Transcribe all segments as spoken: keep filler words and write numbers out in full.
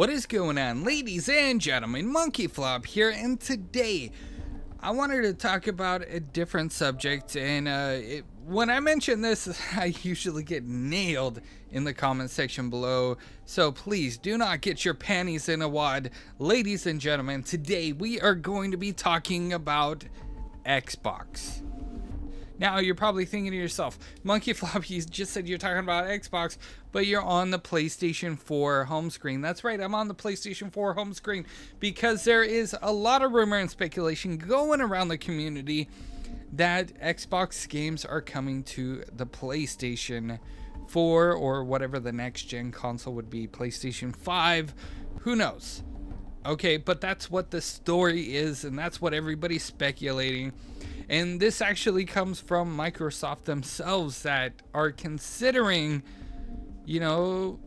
What is going on, ladies and gentlemen? Monkey Flop here, and today I wanted to talk about a different subject. And uh, it, when I mention this, I usually get nailed in the comment section below, so please do not get your panties in a wad, ladies and gentlemen. Today we are going to be talking about Xbox. Now you're probably thinking to yourself, Monkey Flop, you just said you're talking about Xbox, but you're on the PlayStation four home screen. That's right, I'm on the PlayStation four home screen because there is a lot of rumor and speculation going around the community that Xbox games are coming to the PlayStation four or whatever the next gen console would be, PlayStation five, who knows? Okay, but that's what the story is, and that's what everybody's speculating. And this actually comes from Microsoft themselves, that are considering, you know,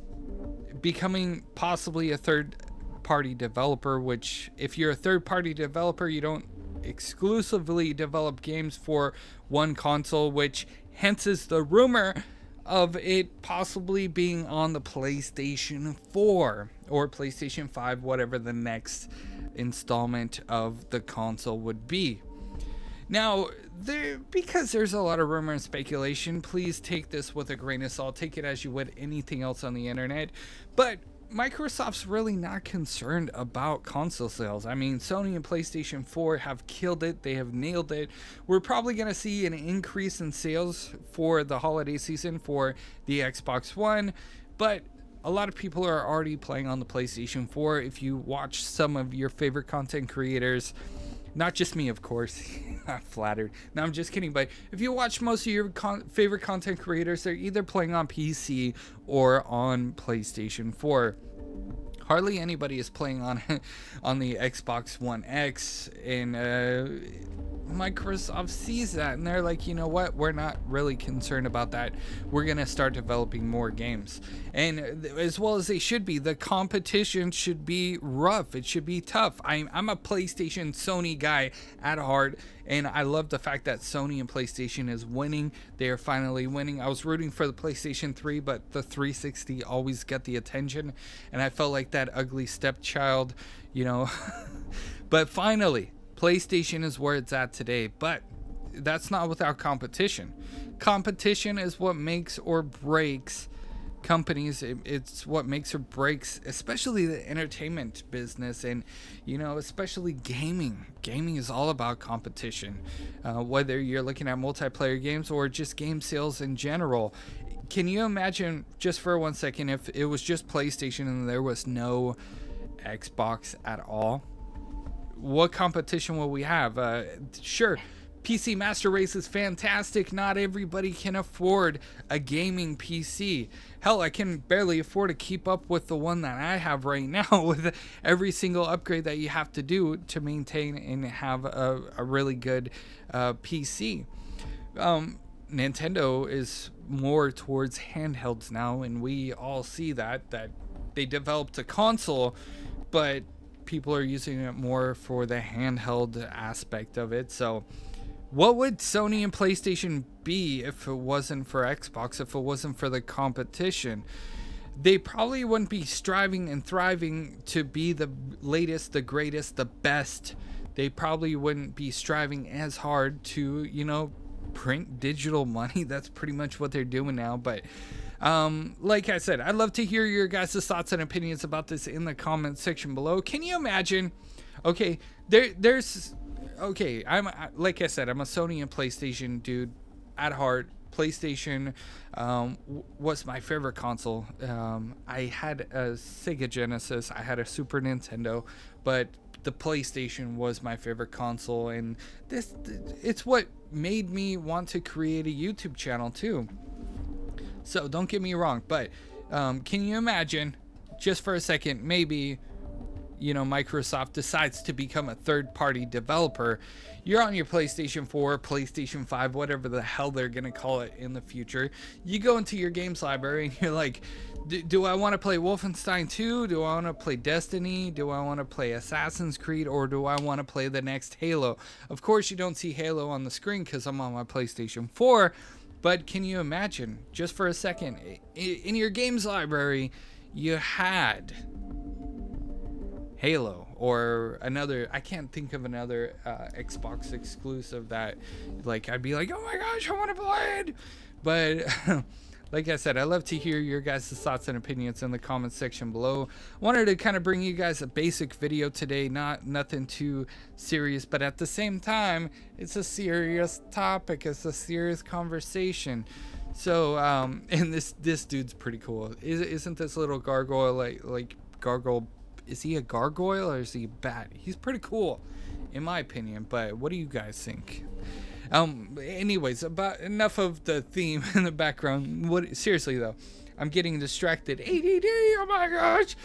becoming possibly a third-party developer, which if you're a third-party developer, you don't exclusively develop games for one console, which hence is the rumor of it possibly being on the PlayStation four or PlayStation five, whatever the next installment of the console would be. Now, there, because there's a lot of rumor and speculation, please take this with a grain of salt. Take it as you would anything else on the internet. But Microsoft's really not concerned about console sales. I mean, Sony and PlayStation four have killed it. They have nailed it. We're probably going to see an increase in sales for the holiday season for the Xbox One. But a lot of people are already playing on the PlayStation four. If you watch some of your favorite content creators, not just me, of course. I'm flattered. No, I'm just kidding. But if you watch most of your con favorite content creators, they're either playing on P C or on PlayStation four. Hardly anybody is playing on on the Xbox One X, and uh, Microsoft sees that, and they're like, you know what? We're not really concerned about that. We're gonna start developing more games, and as well as they should be. The competition should be rough. It should be tough. I'm I'm a PlayStation Sony guy at heart, and I love the fact that Sony and PlayStation is winning. They are finally winning. I was rooting for the PlayStation three, but the three sixty always got the attention, and I felt like that ugly stepchild, you know. But finally, PlayStation is where it's at today, but that's not without competition. Competition is what makes or breaks companies. It's what makes or breaks, especially the entertainment business, and, you know, especially gaming. Gaming is all about competition. Uh, whether you're looking at multiplayer games or just game sales in general. Can you imagine, just for one second, if it was just PlayStation and there was no Xbox at all? What competition will we have? Uh, sure, P C Master Race is fantastic. Not everybody can afford a gaming P C. Hell, I can barely afford to keep up with the one that I have right now, with every single upgrade that you have to do to maintain and have a, a really good uh, P C. Um, Nintendo is more towards handhelds now, and we all see that that they developed a console, but people are using it more for the handheld aspect of it. So what would Sony and PlayStation be if it wasn't for Xbox, if it wasn't for the competition? They probably wouldn't be striving and thriving to be the latest, the greatest, the best. They probably wouldn't be striving as hard to, you know, print digital money. That's pretty much what they're doing now. But um like I said, I'd love to hear your guys' thoughts and opinions about this in the comment section below. Can you imagine? Okay, there there's okay I'm like I said, I'm a Sony and PlayStation dude at heart. PlayStation um was my favorite console. um I had a Sega Genesis, I had a Super Nintendo, but the PlayStation was my favorite console, and this it's what made me want to create a YouTube channel too. So don't get me wrong, but um, can you imagine, just for a second, maybe, you know, Microsoft decides to become a third-party developer. You're on your PlayStation four, PlayStation five, whatever the hell they're gonna call it in the future. You go into your games library and you're like, do I want to play Wolfenstein two? Do I want to play Destiny? Do I want to play Assassin's Creed? Or do I want to play the next Halo? Of course you don't see Halo on the screen because I'm on my PlayStation four, but can you imagine, just for a second, in your games library you had Halo or another, I can't think of another uh, Xbox exclusive that like I'd be like, oh my gosh, I want to play it. But like I said, I love to hear your guys' thoughts and opinions in the comment section below. Wanted to kind of bring you guys a basic video today, not nothing too serious, but at the same time, it's a serious topic. It's a serious conversation. So, um, and this this dude's pretty cool. Is, isn't this little gargoyle like like gargoyle? Is he a gargoyle or is he a bat? He's pretty cool, in my opinion. But what do you guys think? Um, anyways, about enough of the theme in the background. What, seriously though, I'm getting distracted. A D D, oh my gosh.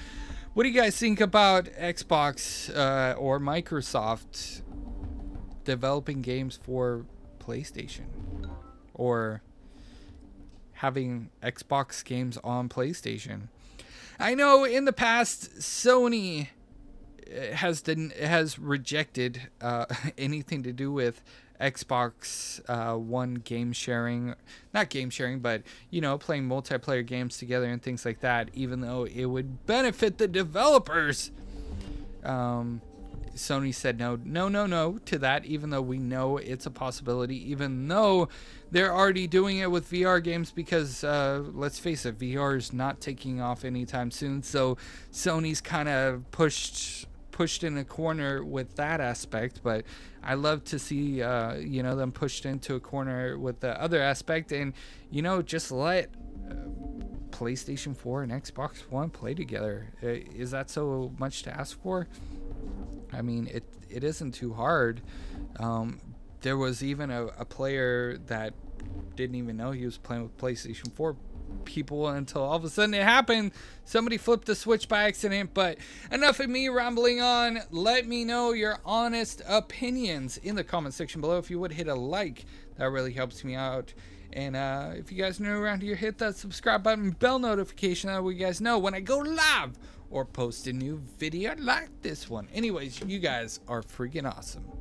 What do you guys think about Xbox uh, or Microsoft developing games for PlayStation, or having Xbox games on PlayStation? I know in the past Sony has didn't has rejected uh, anything to do with Xbox uh, One game sharing, not game sharing, but you know, playing multiplayer games together and things like that, even though it would benefit the developers. Um, Sony said no, no, no, no to that, even though we know it's a possibility, even though they're already doing it with V R games, because uh, let's face it, V R is not taking off anytime soon. So Sony's kind of pushed pushed in a corner with that aspect, but I love to see uh, you know, them pushed into a corner with the other aspect, and you know, just let uh, PlayStation four and Xbox One play together. Is that so much to ask for? I mean, it it isn't too hard. Um, there was even a, a player that didn't even know he was playing with PlayStation four people until all of a sudden it happened. Somebody flipped the switch by accident. But enough of me rambling on. Let me know your honest opinions in the comment section below. If you would, hit a like, that really helps me out. And uh, if you guys are new around here, hit that subscribe button, bell notification, that way you guys know when I go live or post a new video like this one. Anyways, you guys are freaking awesome.